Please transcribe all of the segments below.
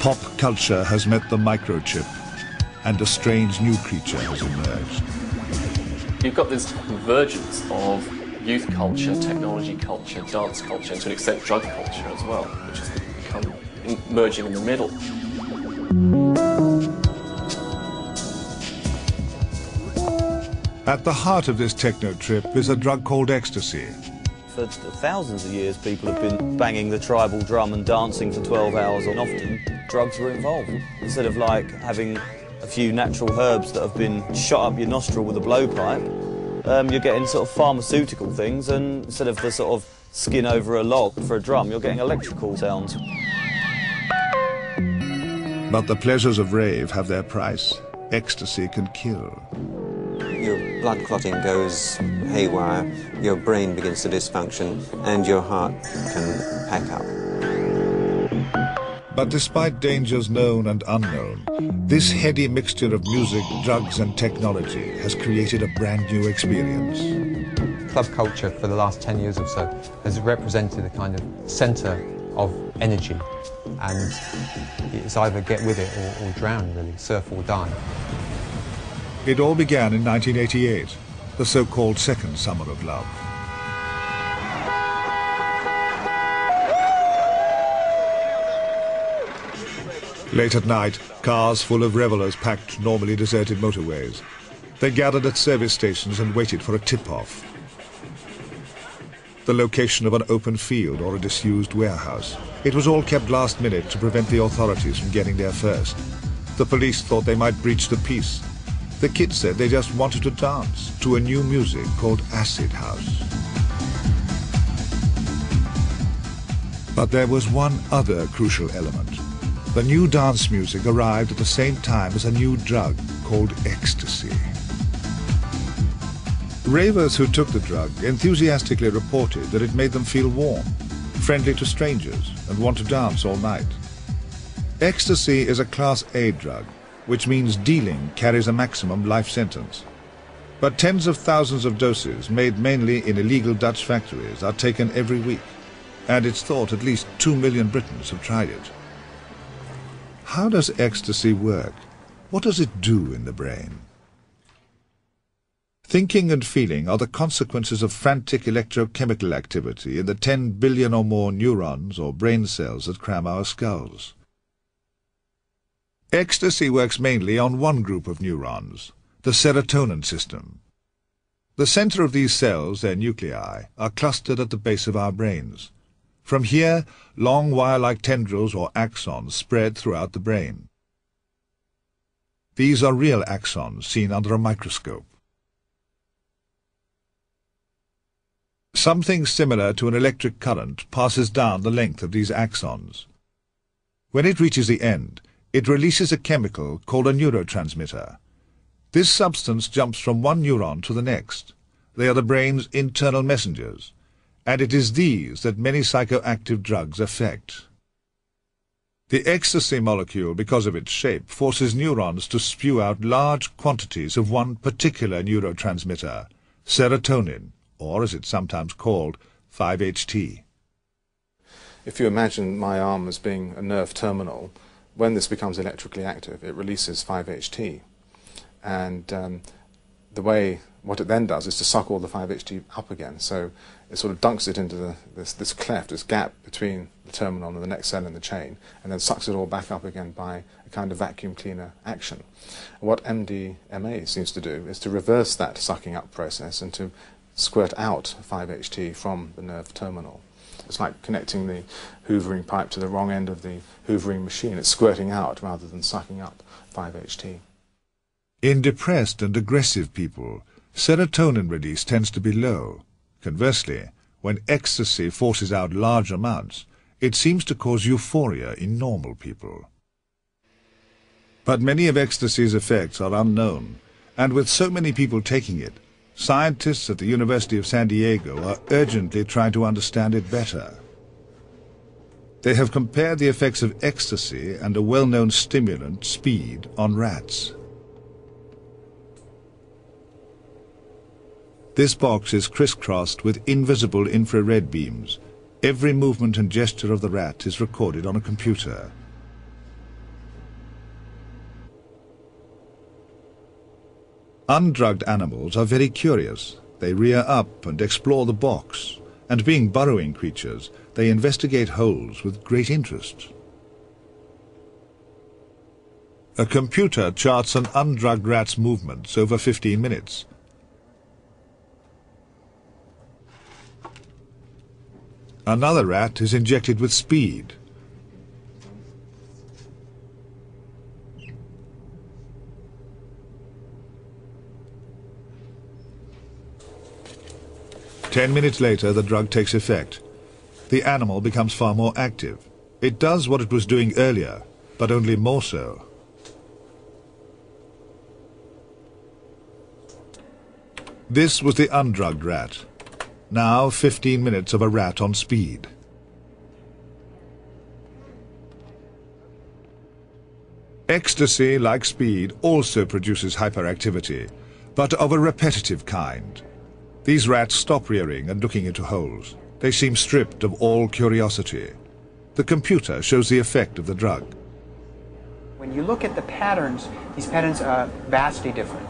Pop culture has met the microchip, and a strange new creature has emerged. You've got this convergence of youth culture, technology culture, dance culture, and to an extent drug culture as well, which has become merging in the middle. At the heart of this techno trip is a drug called ecstasy. For thousands of years, people have been banging the tribal drum and dancing for 12 hours, and often drugs were involved. Instead of like having a few natural herbs that have been shot up your nostril with a blowpipe, you're getting sort of pharmaceutical things, and instead of the sort of skin over a log for a drum, you're getting electrical sounds. But the pleasures of rave have their price. Ecstasy can kill. Your blood clotting goes haywire, your brain begins to dysfunction, and your heart can pack up. But despite dangers known and unknown, this heady mixture of music, drugs and technology has created a brand new experience. Club culture for the last 10 years or so has represented a kind of centre of energy, and it's either get with it or drown, really, surf or die. It all began in 1988, the so-called second summer of love. Late at night, cars full of revelers packed normally deserted motorways. They gathered at service stations and waited for a tip-off. The location of an open field or a disused warehouse. It was all kept last minute to prevent the authorities from getting there first. The police thought they might breach the peace. The kids said they just wanted to dance to a new music called Acid House. But there was one other crucial element. The new dance music arrived at the same time as a new drug called ecstasy. Ravers who took the drug enthusiastically reported that it made them feel warm, friendly to strangers, and want to dance all night. Ecstasy is a Class A drug, which means dealing carries a maximum life sentence. But tens of thousands of doses, made mainly in illegal Dutch factories, are taken every week, and it's thought at least 2 million Britons have tried it. How does ecstasy work? What does it do in the brain? Thinking and feeling are the consequences of frantic electrochemical activity in the 10 billion or more neurons or brain cells that cram our skulls. Ecstasy works mainly on one group of neurons, the serotonin system. The center of these cells, their nuclei, are clustered at the base of our brains. From here, long wire-like tendrils or axons spread throughout the brain. These are real axons seen under a microscope. Something similar to an electric current passes down the length of these axons. When it reaches the end, it releases a chemical called a neurotransmitter. This substance jumps from one neuron to the next. They are the brain's internal messengers, and it is these that many psychoactive drugs affect. The ecstasy molecule, because of its shape, forces neurons to spew out large quantities of one particular neurotransmitter, serotonin, or as it's sometimes called, 5-HT. If you imagine my arm as being a nerve terminal, when this becomes electrically active, it releases 5-HT, and what it then does is to suck all the 5-HT up again, so it sort of dunks it into this cleft, this gap between the terminal and the next cell in the chain, and then sucks it all back up again by a kind of vacuum cleaner action. What MDMA seems to do is to reverse that sucking up process and to squirt out 5-HT from the nerve terminal. It's like connecting the hoovering pipe to the wrong end of the hoovering machine. It's squirting out rather than sucking up 5-HT. In depressed and aggressive people, serotonin release tends to be low. Conversely, when ecstasy forces out large amounts, it seems to cause euphoria in normal people. But many of ecstasy's effects are unknown, and with so many people taking it, scientists at the University of San Diego are urgently trying to understand it better. They have compared the effects of ecstasy and a well-known stimulant, speed, on rats. This box is crisscrossed with invisible infrared beams. Every movement and gesture of the rat is recorded on a computer. Undrugged animals are very curious. They rear up and explore the box, and being burrowing creatures, they investigate holes with great interest. A computer charts an undrugged rat's movements over 15 minutes. Another rat is injected with speed.10 minutes later, the drug takes effect. The animal becomes far more active. It does what it was doing earlier, but only more so. This was the undrugged rat. Now 15 minutes of a rat on speed. Ecstasy, like speed, also produces hyperactivity, but of a repetitive kind. These rats stop rearing and looking into holes. They seem stripped of all curiosity. The computer shows the effect of the drug. When you look at the patterns, these patterns are vastly different.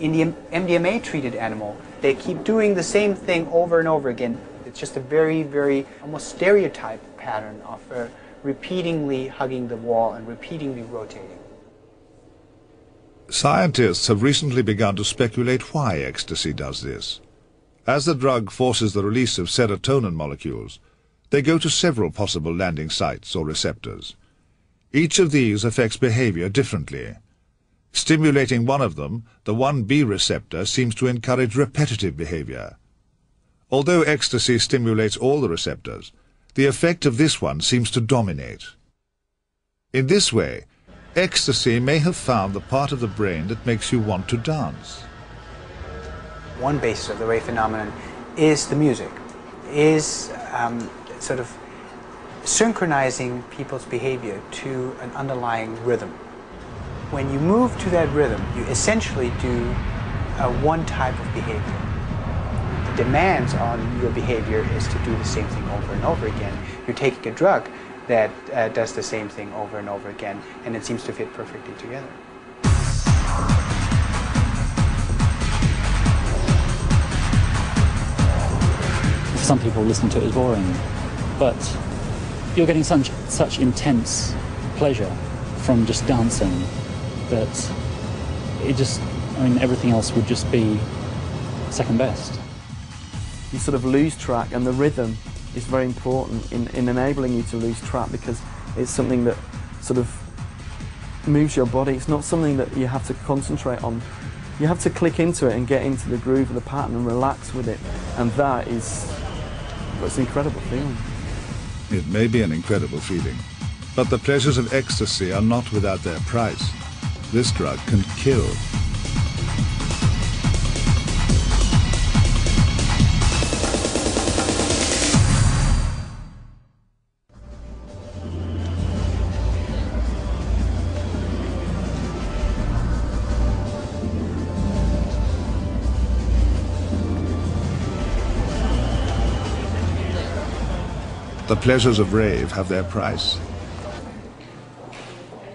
In the MDMA-treated animal, they keep doing the same thing over and over again. It's just a very, very almost stereotype pattern of repeatedly hugging the wall and repeatedly rotating. Scientists have recently begun to speculate why ecstasy does this. As the drug forces the release of serotonin molecules, they go to several possible landing sites or receptors. Each of these affects behavior differently. Stimulating one of them, the 1B receptor, seems to encourage repetitive behavior. Although ecstasy stimulates all the receptors, the effect of this one seems to dominate. In this way, ecstasy may have found the part of the brain that makes you want to dance. One basis of the rave phenomenon is the music, is sort of synchronizing people's behavior to an underlying rhythm. When you move to that rhythm, you essentially do one type of behavior. The demands on your behavior is to do the same thing over and over again. You're taking a drug that does the same thing over and over again, and it seems to fit perfectly together. Some people listen to it as boring, but you're getting such intense pleasure from just dancing that it just, I mean, everything else would just be second best. You sort of lose track, and the rhythm is very important in enabling you to lose track, because it's something that sort of moves your body. It's not something that you have to concentrate on. You have to click into it and get into the groove of the pattern and relax with it, and that is, it's an incredible feeling. It may be an incredible feeling, but the pleasures of ecstasy are not without their price. This drug can kill. The pleasures of rave have their price.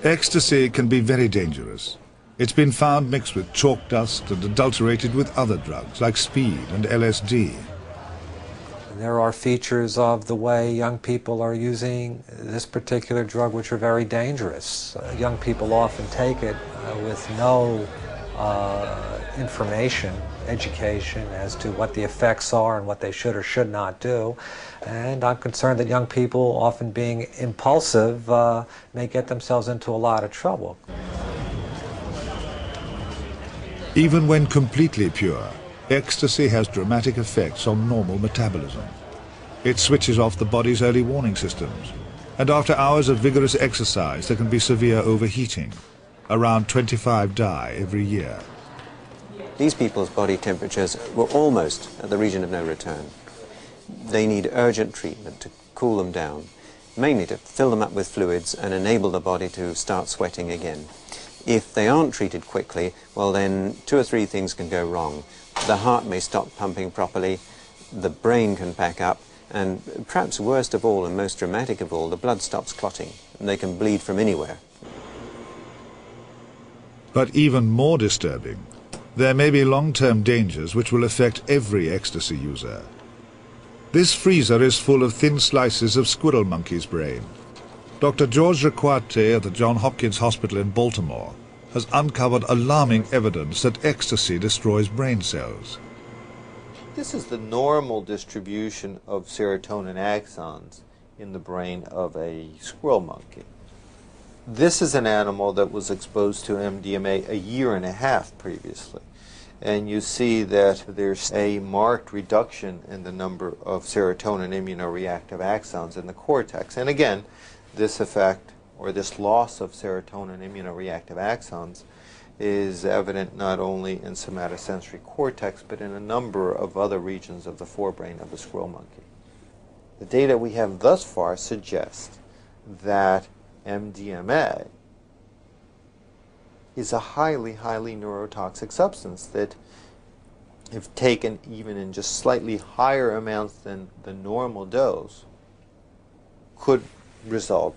Ecstasy can be very dangerous. It's been found mixed with chalk dust and adulterated with other drugs like speed and LSD. There are features of the way young people are using this particular drug which are very dangerous. Young people often take it with no education as to what the effects are and what they should or should not do. And I'm concerned that young people, often being impulsive, may get themselves into a lot of trouble. Even when completely pure, ecstasy has dramatic effects on normal metabolism. It switches off the body's early warning systems, and after hours of vigorous exercise there can be severe overheating. Around 25 die every year. These people's body temperatures were almost at the region of no return. They need urgent treatment to cool them down, mainly to fill them up with fluids and enable the body to start sweating again. If they aren't treated quickly, well then 2 or 3 things can go wrong. The heart may stop pumping properly, the brain can pack up, and perhaps worst of all and most dramatic of all, the blood stops clotting and they can bleed from anywhere. But even more disturbing, there may be long-term dangers which will affect every ecstasy user. This freezer is full of thin slices of squirrel monkey's brain. Dr. George Ricaurte at the Johns Hopkins Hospital in Baltimore has uncovered alarming evidence that ecstasy destroys brain cells. This is the normal distribution of serotonin axons in the brain of a squirrel monkey. This is an animal that was exposed to MDMA 1.5 years previously. And you see that there's a marked reduction in the number of serotonin immunoreactive axons in the cortex. And again, this effect or this loss of serotonin immunoreactive axons is evident not only in somatosensory cortex, but in a number of other regions of the forebrain of the squirrel monkey. The data we have thus far suggest that MDMA is a highly, highly neurotoxic substance that, if taken even in just slightly higher amounts than the normal dose, could result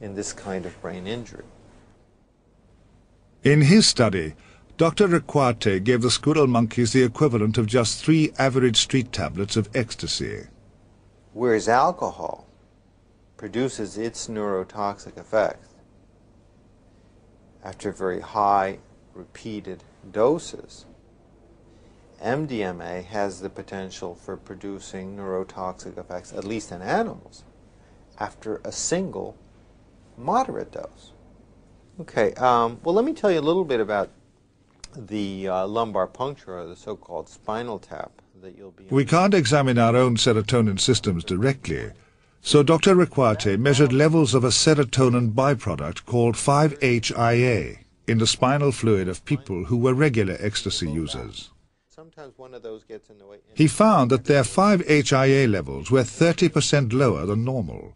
in this kind of brain injury. In his study, Dr. Ricaurte gave the squirrel monkeys the equivalent of just 3 average street tablets of ecstasy. Whereas alcohol produces its neurotoxic effects after very high, repeated doses, MDMA has the potential for producing neurotoxic effects, at least in animals, after a single moderate dose. Okay, well, let me tell you a little bit about the lumbar puncture, or the so-called spinal tap that you'll be... We can't examine our own serotonin systems directly, so Dr. Ricaurte measured levels of a serotonin byproduct called 5-HIAA in the spinal fluid of people who were regular ecstasy users. He found that their 5-HIAA levels were 30% lower than normal,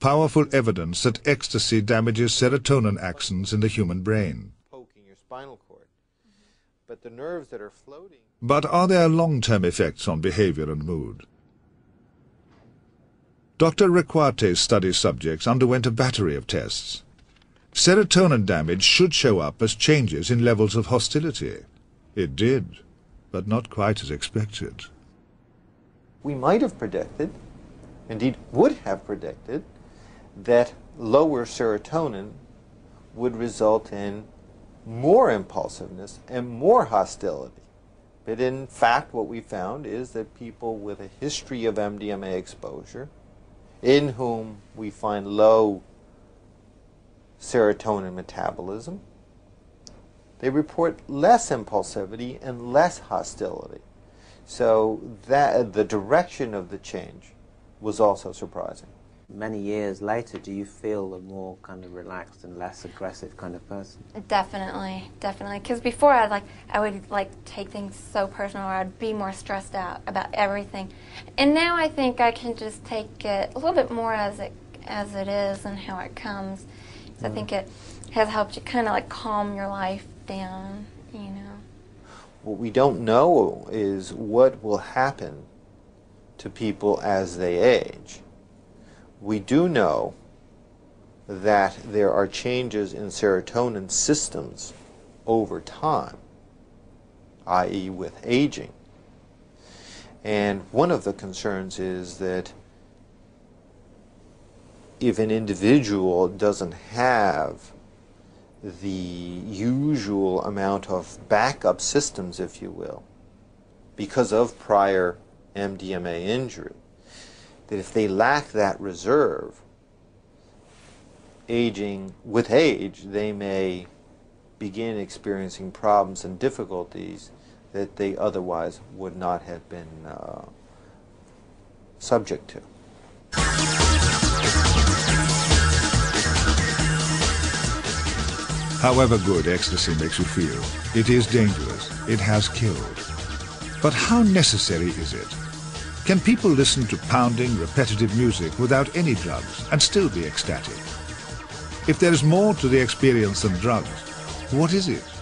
powerful evidence that ecstasy damages serotonin axons in the human brain. But are there long-term effects on behavior and mood? Dr. Ricaurte's study subjects underwent a battery of tests. Serotonin damage should show up as changes in levels of hostility. It did, but not quite as expected. We might have predicted, indeed would have predicted, that lower serotonin would result in more impulsiveness and more hostility. But in fact, what we found is that people with a history of MDMA exposure, in whom we find low serotonin metabolism, they report less impulsivity and less hostility. So that the direction of the change was also surprising. Many years later, do you feel a more kind of relaxed and less aggressive kind of person? Definitely, definitely. Because before I would take things so personal, or I'd be more stressed out about everything. And now I think I can just take it a little bit more as it is and how it comes. So I think it has helped you kind of like calm your life down, you know. What we don't know is what will happen to people as they age. We do know that there are changes in serotonin systems over time, i.e. with aging. And one of the concerns is that if an individual doesn't have the usual amount of backup systems, if you will, because of prior MDMA injury, that if they lack that reserve, with age, they may begin experiencing problems and difficulties that they otherwise would not have been subject to. However good ecstasy makes you feel, it is dangerous, it has killed. But how necessary is it? Can people listen to pounding, repetitive music without any drugs and still be ecstatic? If there is more to the experience than drugs, what is it?